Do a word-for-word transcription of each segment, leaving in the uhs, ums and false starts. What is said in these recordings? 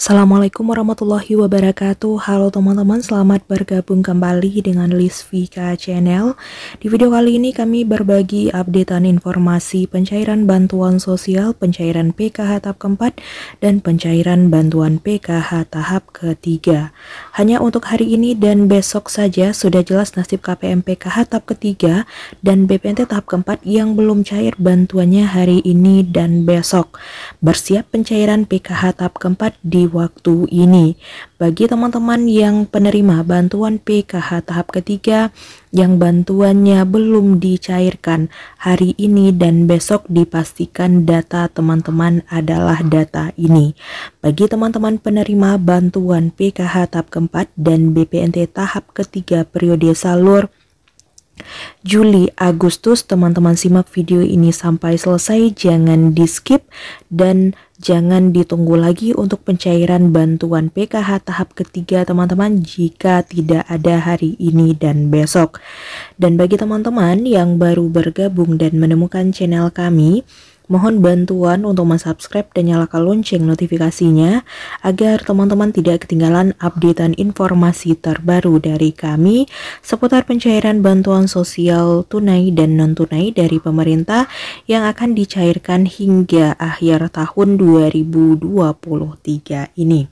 Assalamualaikum warahmatullahi wabarakatuh. Halo teman-teman, selamat bergabung kembali dengan Lisvika Channel. Di video kali ini kami berbagi updatean informasi pencairan bantuan sosial, pencairan P K H tahap keempat, dan pencairan bantuan P K H tahap ketiga. Hanya untuk hari ini dan besok saja sudah jelas nasib K P M P K H tahap ketiga dan B P N T tahap keempat yang belum cair bantuannya hari ini dan besok. Bersiap pencairan P K H tahap keempat di waktu ini. Bagi teman-teman yang penerima bantuan P K H tahap ketiga yang bantuannya belum dicairkan hari ini dan besok, dipastikan data teman-teman adalah data ini. Bagi teman-teman penerima bantuan P K H tahap keempat dan B P N T tahap ketiga periode salur Juli Agustus, teman-teman simak video ini sampai selesai, jangan di-skip dan jangan ditunggu lagi untuk pencairan bantuan P K H tahap ketiga teman-teman jika tidak ada hari ini dan besok. Dan bagi teman-teman yang baru bergabung dan menemukan channel kami, mohon bantuan untuk mensubscribe dan nyalakan lonceng notifikasinya agar teman-teman tidak ketinggalan updatean informasi terbaru dari kami seputar pencairan bantuan sosial tunai dan non-tunai dari pemerintah yang akan dicairkan hingga akhir tahun dua ribu dua puluh tiga ini.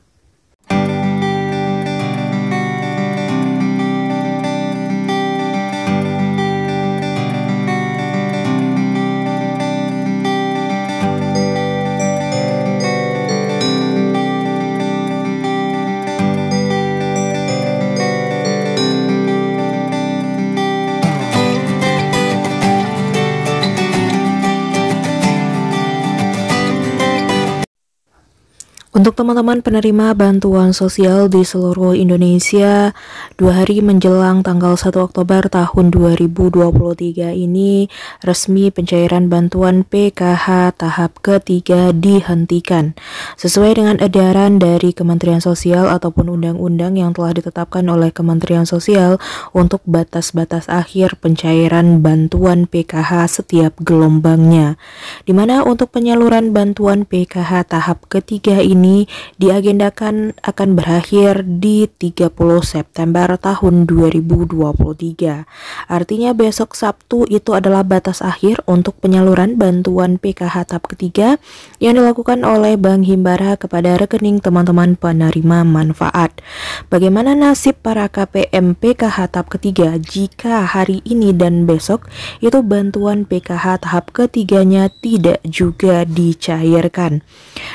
Untuk teman-teman penerima bantuan sosial di seluruh Indonesia, dua hari menjelang tanggal satu Oktober tahun dua ribu dua puluh tiga ini, resmi pencairan bantuan P K H tahap ketiga dihentikan. Sesuai dengan edaran dari Kementerian Sosial ataupun undang-undang yang telah ditetapkan oleh Kementerian Sosial untuk batas-batas akhir pencairan bantuan P K H setiap gelombangnya. Dimana untuk penyaluran bantuan P K H tahap ketiga ini diagendakan akan berakhir di tiga puluh September tahun dua ribu dua puluh tiga. Artinya besok Sabtu itu adalah batas akhir untuk penyaluran bantuan P K H tahap ketiga yang dilakukan oleh Bank Himbara kepada rekening teman-teman penerima manfaat. Bagaimana nasib para K P M P K H tahap ketiga jika hari ini dan besok itu bantuan P K H tahap ketiganya tidak juga dicairkan?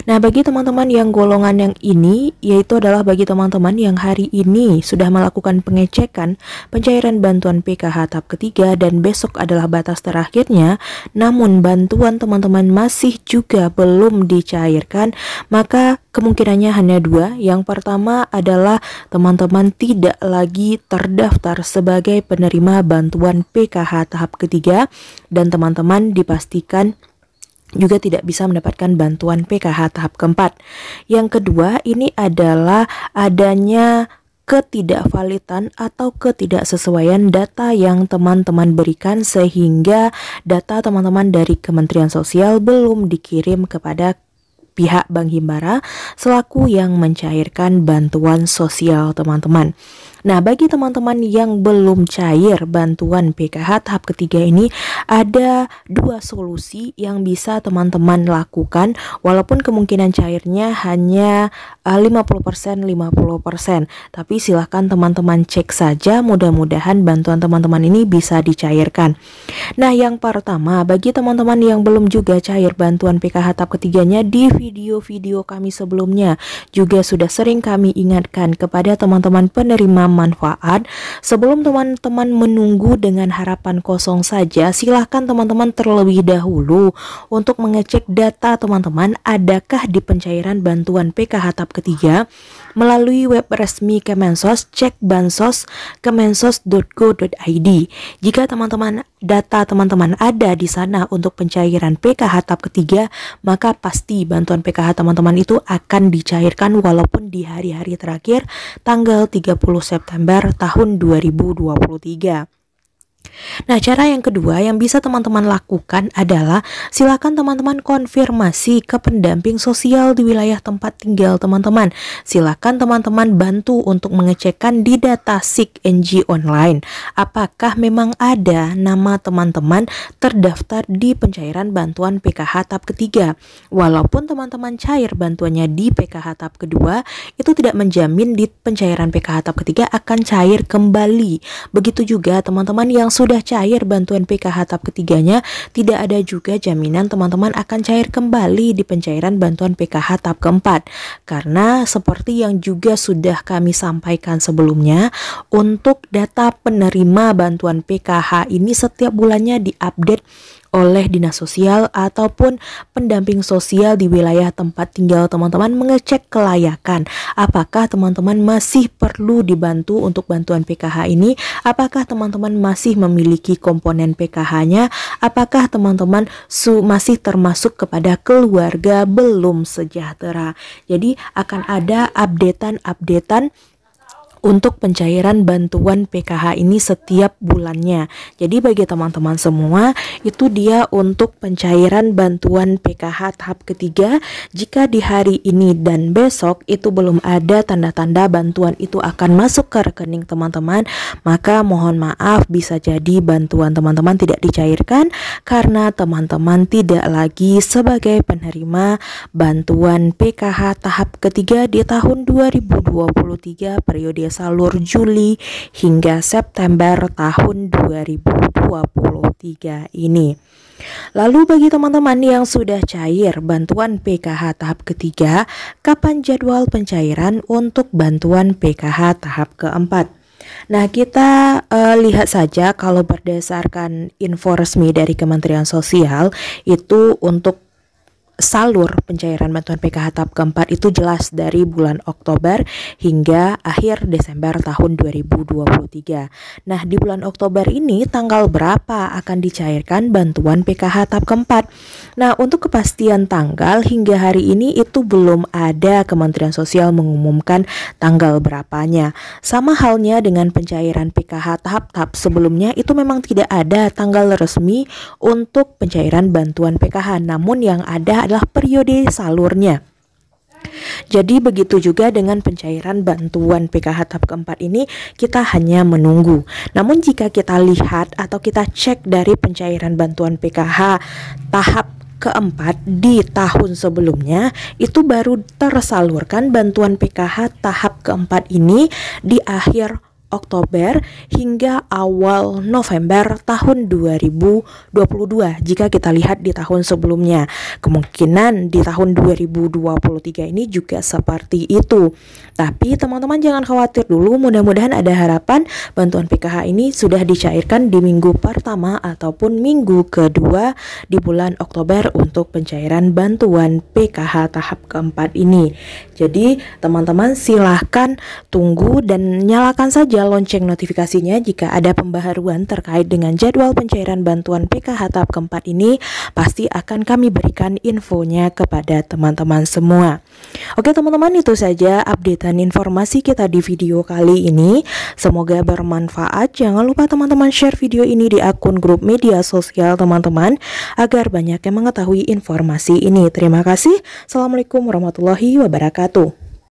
Nah, bagi teman-teman yang golongan yang ini, yaitu adalah bagi teman-teman yang hari ini sudah melakukan pengecekan pencairan bantuan P K H tahap ketiga dan besok adalah batas terakhirnya, namun bantuan teman-teman masih juga belum dicairkan, maka kemungkinannya hanya dua. Yang pertama adalah teman-teman tidak lagi terdaftar sebagai penerima bantuan P K H tahap ketiga dan teman-teman dipastikan juga tidak bisa mendapatkan bantuan P K H tahap keempat. Yang kedua ini adalah adanya ketidakvalidan atau ketidaksesuaian data yang teman-teman berikan sehingga data teman-teman dari Kementerian Sosial belum dikirim kepada pihak Bank Himbara selaku yang mencairkan bantuan sosial teman-teman. Nah, bagi teman-teman yang belum cair bantuan P K H tahap ketiga ini, ada dua solusi yang bisa teman-teman lakukan, walaupun kemungkinan cairnya hanya lima puluh persen lima puluh persen. Tapi silahkan teman-teman cek saja, mudah-mudahan bantuan teman-teman ini bisa dicairkan. Nah, yang pertama, bagi teman-teman yang belum juga cair bantuan P K H tahap ketiganya, di video-video kami sebelumnya juga sudah sering kami ingatkan kepada teman-teman penerima manfaat, sebelum teman-teman menunggu dengan harapan kosong saja, silahkan teman-teman terlebih dahulu untuk mengecek data teman-teman, adakah di pencairan bantuan P K H tahap ketiga melalui web resmi Kemensos, cek bansos kemensos dot go dot i d. Jika teman-teman data teman-teman ada di sana untuk pencairan P K H tahap ketiga, maka pasti bantuan P K H teman-teman itu akan dicairkan walaupun di hari-hari terakhir tanggal tiga puluh September tahun dua ribu dua puluh tiga. Nah, cara yang kedua yang bisa teman-teman lakukan adalah silakan teman-teman konfirmasi ke pendamping sosial di wilayah tempat tinggal teman-teman. Silakan teman-teman bantu untuk mengecekkan di data SigNG online apakah memang ada nama teman-teman terdaftar di pencairan bantuan P K H tahap ketiga. Walaupun teman-teman cair bantuannya di P K H tahap kedua, itu tidak menjamin di pencairan P K H tahap ketiga akan cair kembali. Begitu juga teman-teman yang sudah cair bantuan P K H tahap ketiganya, tidak ada juga jaminan teman-teman akan cair kembali di pencairan bantuan P K H tahap keempat. Karena seperti yang juga sudah kami sampaikan sebelumnya, untuk data penerima bantuan P K H ini setiap bulannya diupdate oleh dinas sosial ataupun pendamping sosial di wilayah tempat tinggal teman-teman mengecek kelayakan apakah teman-teman masih perlu dibantu untuk bantuan P K H ini, apakah teman-teman masih memiliki komponen P K H-nya, apakah teman-teman masih termasuk kepada keluarga belum sejahtera. Jadi akan ada updatean-updatean untuk pencairan bantuan P K H ini setiap bulannya. Jadi bagi teman-teman semua, itu dia untuk pencairan bantuan P K H tahap ketiga. Jika di hari ini dan besok itu belum ada tanda-tanda bantuan itu akan masuk ke rekening teman-teman, maka mohon maaf, bisa jadi bantuan teman-teman tidak dicairkan karena teman-teman tidak lagi sebagai penerima bantuan P K H tahap ketiga di tahun dua ribu dua puluh tiga periode salur Juli hingga September tahun dua ribu dua puluh tiga ini. Lalu bagi teman-teman yang sudah cair bantuan P K H tahap ketiga, kapan jadwal pencairan untuk bantuan P K H tahap keempat? Nah, kita uh, lihat saja kalau berdasarkan info resmi dari Kementerian Sosial, itu untuk salur pencairan bantuan P K H tahap keempat itu jelas dari bulan Oktober hingga akhir Desember tahun dua ribu dua puluh tiga. Nah, di bulan Oktober ini tanggal berapa akan dicairkan bantuan P K H tahap keempat? Nah, untuk kepastian tanggal hingga hari ini itu belum ada Kementerian Sosial mengumumkan tanggal berapanya. Sama halnya dengan pencairan P K H tahap-tahap sebelumnya, itu memang tidak ada tanggal resmi untuk pencairan bantuan P K H, namun yang ada adalah periode salurnya. Jadi begitu juga dengan pencairan bantuan P K H tahap keempat ini, kita hanya menunggu. Namun jika kita lihat atau kita cek dari pencairan bantuan P K H tahap keempat di tahun sebelumnya, itu baru tersalurkan bantuan P K H tahap keempat ini di akhir Oktober hingga awal November tahun dua ribu dua puluh dua. Jika kita lihat di tahun sebelumnya, kemungkinan di tahun dua ribu dua puluh tiga ini juga seperti itu. Tapi teman-teman jangan khawatir dulu, mudah-mudahan ada harapan bantuan P K H ini sudah dicairkan di minggu pertama ataupun minggu kedua di bulan Oktober untuk pencairan bantuan P K H tahap keempat ini. Jadi teman-teman silahkan tunggu dan nyalakan saja lonceng notifikasinya jika ada pembaharuan terkait dengan jadwal pencairan bantuan P K H tahap keempat ini, pasti akan kami berikan infonya kepada teman-teman semua. Oke teman-teman, itu saja updatean informasi kita di video kali ini. Semoga bermanfaat. Jangan lupa teman-teman share video ini di akun grup media sosial teman-teman agar banyak yang mengetahui informasi ini. Terima kasih. Assalamualaikum warahmatullahi wabarakatuh.